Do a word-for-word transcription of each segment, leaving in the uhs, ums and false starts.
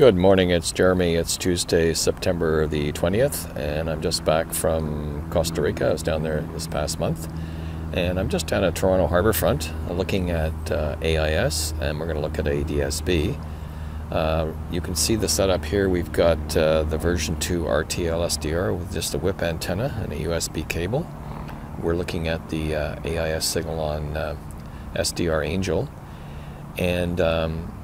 Good morning, it's Jeremy. It's Tuesday, September the twentieth, and I'm just back from Costa Rica. I was down there this past month, and I'm just down at Toronto Harbourfront looking at uh, A I S, and we're going to look at A D S B. Uh, you can see the setup here. We've got uh, the version two R T L S D R with just a whip antenna and a U S B cable. We're looking at the uh, A I S signal on uh, SDRangel, and um,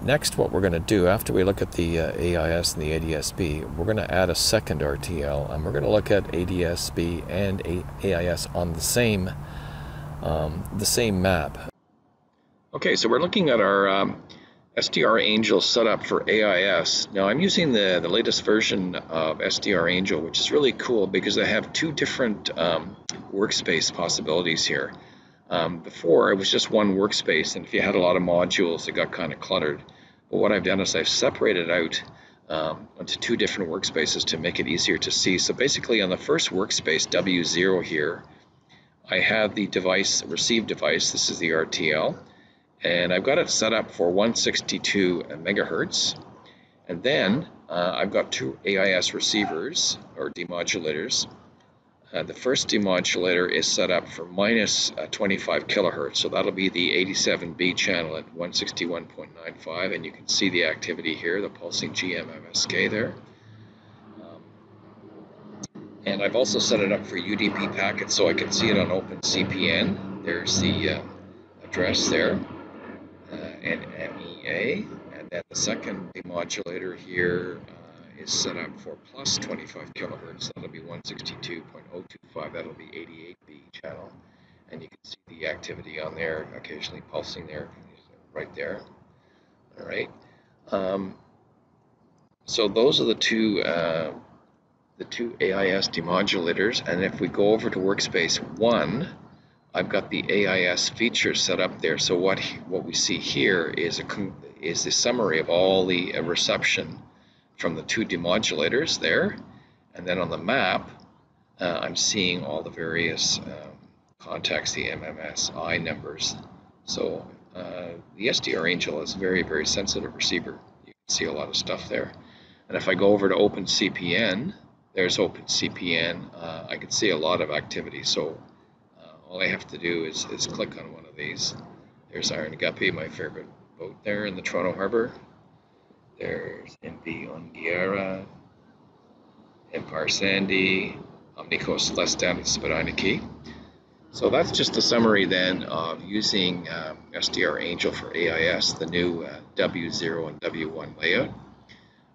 next, what we're going to do after we look at the uh, A I S and the A D S B, we're going to add a second R T L, and we're going to look at A D S B and A I S on the same um, the same map. Okay, so we're looking at our um, SDRangel setup for A I S. Now, I'm using the the latest version of SDRangel, which is really cool because they have two different um, workspace possibilities here. Um, before, it was just one workspace, and if you had a lot of modules, it got kind of cluttered. But what I've done is I've separated out um, into two different workspaces to make it easier to see. So basically, on the first workspace, W zero here, I have the device, receive device, this is the R T L, and I've got it set up for one sixty-two megahertz. And then uh, I've got two A I S receivers, or demodulators. Uh, the first demodulator is set up for minus uh, twenty-five kilohertz, so that'll be the eighty-seven B channel at one sixty-one point nine five, and you can see the activity here, the pulsing G M M S K there. Um, and I've also set it up for U D P packets, so I can see it on Open C P N. There's the uh, address there, uh, and N M E A, and then the second demodulator here Uh, is set up for plus twenty-five kilohertz. That'll be one sixty-two point zero two five. That'll be eighty-eight B channel, and you can see the activity on there, occasionally pulsing there, right there. All right. Um, so those are the two uh, the two A I S demodulators, and if we go over to workspace one, I've got the A I S feature set up there. So what what we see here is a is the summary of all the uh, reception from the two demodulators there, and then on the map, uh, I'm seeing all the various um, contacts, the M M S I numbers. So uh, the SDRangel is a very, very sensitive receiver. You can see a lot of stuff there. And if I go over to Open C P N, there's Open C P N. Uh, I can see a lot of activity. So uh, all I have to do is, is click on one of these. There's Iron Guppy, my favorite boat there in the Toronto Harbour. There's M P Ongiera, Empire Sandy, Omnicoast Lestan, and Spadina Key. So that's just a summary then of using um, SDRangel for A I S, the new uh, W zero and W one layout.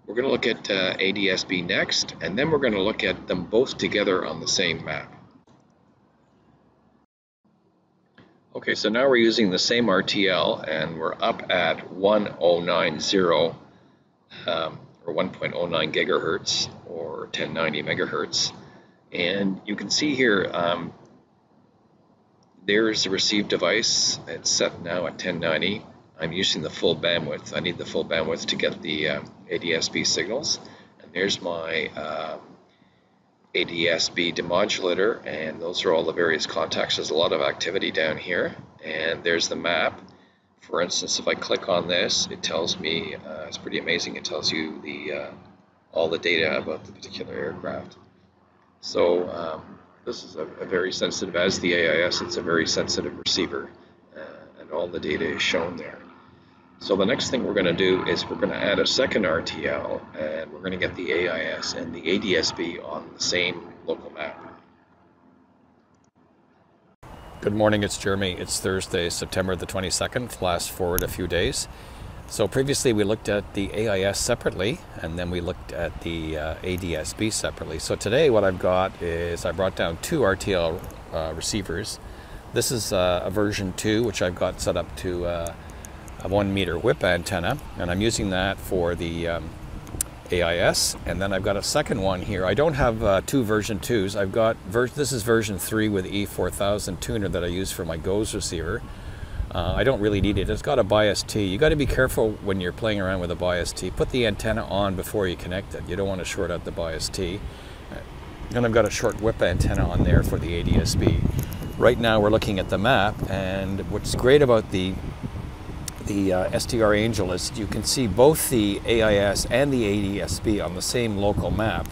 We're going to look at uh, A D S-B next, and then we're going to look at them both together on the same map. Okay, so now we're using the same R T L, and we're up at one oh nine zero. Um, or one point zero nine gigahertz or ten ninety megahertz, and you can see here um, there's the receive device. It's set now at ten ninety. I'm using the full bandwidth. I need the full bandwidth to get the um, A D S B signals, and there's my um, A D S B demodulator, and those are all the various contacts. There's a lot of activity down here, and there's the map. For instance, if I click on this, it tells me, uh, it's pretty amazing, it tells you the uh, all the data about the particular aircraft. So um, this is a, a very sensitive, as the A I S, it's a very sensitive receiver, uh, and all the data is shown there. So the next thing we're going to do is we're going to add a second R T L, and we're going to get the A I S and the A D S B on the same local map. Good morning, it's Jeremy. It's Thursday, September the twenty-second. Flash forward a few days. So previously we looked at the A I S separately, and then we looked at the uh, A D S B separately. So today what I've got is I brought down two R T L uh, receivers. This is uh, a version two, which I've got set up to uh, a one meter whip antenna, and I'm using that for the um, A I S, and then I've got a second one here. I don't have uh, two version twos. I've got, ver this is version three with E four thousand tuner that I use for my GOES receiver. Uh, I don't really need it. It's got a bias T. You got to be careful when you're playing around with a bias T. Put the antenna on before you connect it. You don't want to short out the bias T. And I've got a short whip antenna on there for the A D S B. Right now we're looking at the map, and what's great about the the uh, SDRangel is you can see both the A I S and the A D S B on the same local map.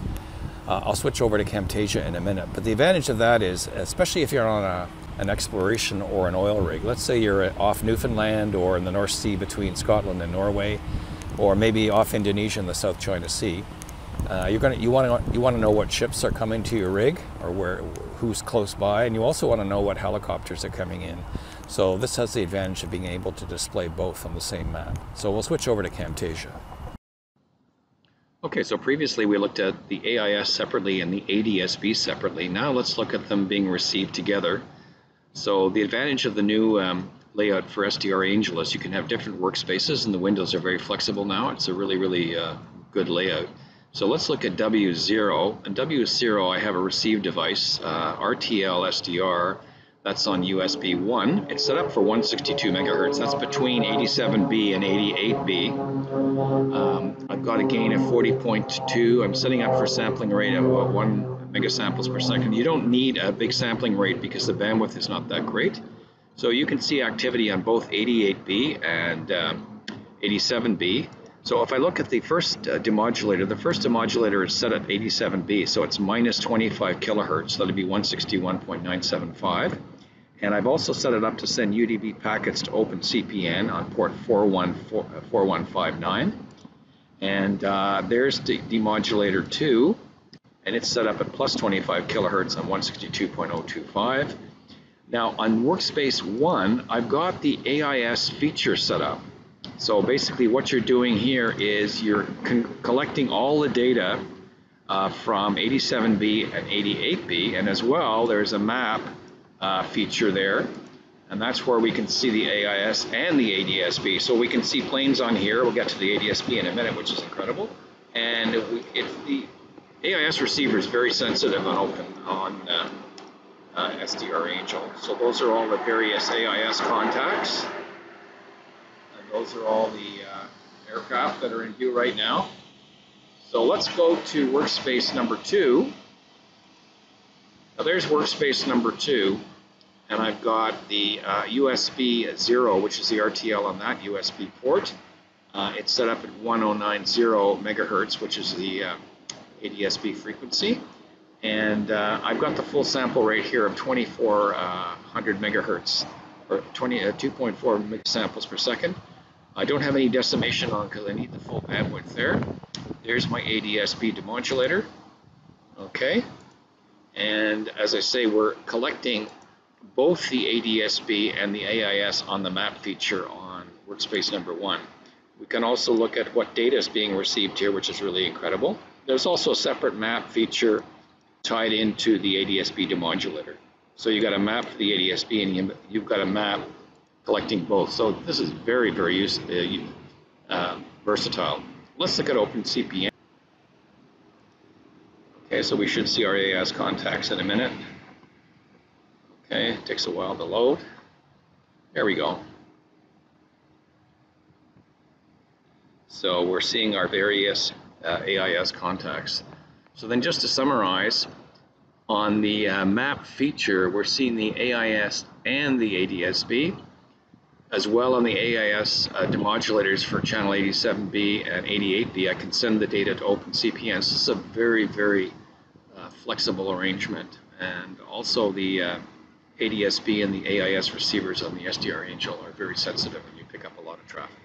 Uh, I'll switch over to Camtasia in a minute, but the advantage of that is, especially if you're on a, an exploration or an oil rig, let's say you're off Newfoundland or in the North Sea between Scotland and Norway, or maybe off Indonesia in the South China Sea, uh, you're gonna, you want to you want to know what ships are coming to your rig or where who's close by, and you also want to know what helicopters are coming in. So this has the advantage of being able to display both on the same map. So we'll switch over to Camtasia. Okay, so previously we looked at the A I S separately and the A D S B separately. Now let's look at them being received together. So the advantage of the new um, layout for SDRangel is you can have different workspaces, and the windows are very flexible now. It's a really, really uh, good layout. So let's look at W zero. And W zero, I have a receive device, uh, R T L S D R. That's on U S B one. It's set up for one sixty-two megahertz. That's between eighty-seven B and eighty-eight B. Um, I've got a gain of forty point two. I'm setting up for a sampling rate of uh, one megasamples per second. You don't need a big sampling rate because the bandwidth is not that great. So you can see activity on both eighty-eight B and um, eighty-seven B. So if I look at the first uh, demodulator, the first demodulator is set at eighty-seven B, so it's minus twenty-five kilohertz, that'd be one sixty-one point nine seven five. And I've also set it up to send U D P packets to Open C P N on port four one four one five nine. And uh, there's the demodulator two, and it's set up at plus twenty-five kilohertz on one sixty-two point zero two five. Now on workspace one, I've got the A I S feature set up. So basically what you're doing here is you're collecting all the data uh, from eighty-seven B and eighty-eight B, and as well there's a map uh, feature there, and that's where we can see the A I S and the A D S B. So we can see planes on here. We'll get to the A D S B in a minute, which is incredible. And if the A I S receiver is very sensitive on open on uh, uh, SDRangel. So those are all the various A I S contacts. Those are all the uh, aircraft that are in view right now. So let's go to workspace number two. Now there's workspace number two, and I've got the uh, U S B zero, which is the R T L on that U S B port. Uh, it's set up at one oh nine zero megahertz, which is the uh, A D S B frequency. And uh, I've got the full sample rate here of twenty-four hundred megahertz, or twenty, uh, two point four megasamples per second. I don't have any decimation on because I need the full bandwidth there. There's my A D S B demodulator. Okay. And as I say, we're collecting both the A D S B and the A I S on the map feature on workspace number one. We can also look at what data is being received here, which is really incredible. There's also a separate map feature tied into the A D S B demodulator. So you've got a map for the A D S B and you've got a map collecting both. So this is very, very use, uh, uh, versatile. Let's look at Open C P N. Okay, so we should see our A I S contacts in a minute. Okay, it takes a while to load. There we go. So we're seeing our various uh, A I S contacts. So then just to summarize, on the uh, map feature, we're seeing the A I S and the A D S B, as well on the A I S uh, demodulators for channel eighty-seven B and eighty-eight B. I can send the data to Open C P N. This is a very, very uh, flexible arrangement. And also the uh, A D S B and the A I S receivers on the SDRangel are very sensitive, and you pick up a lot of traffic.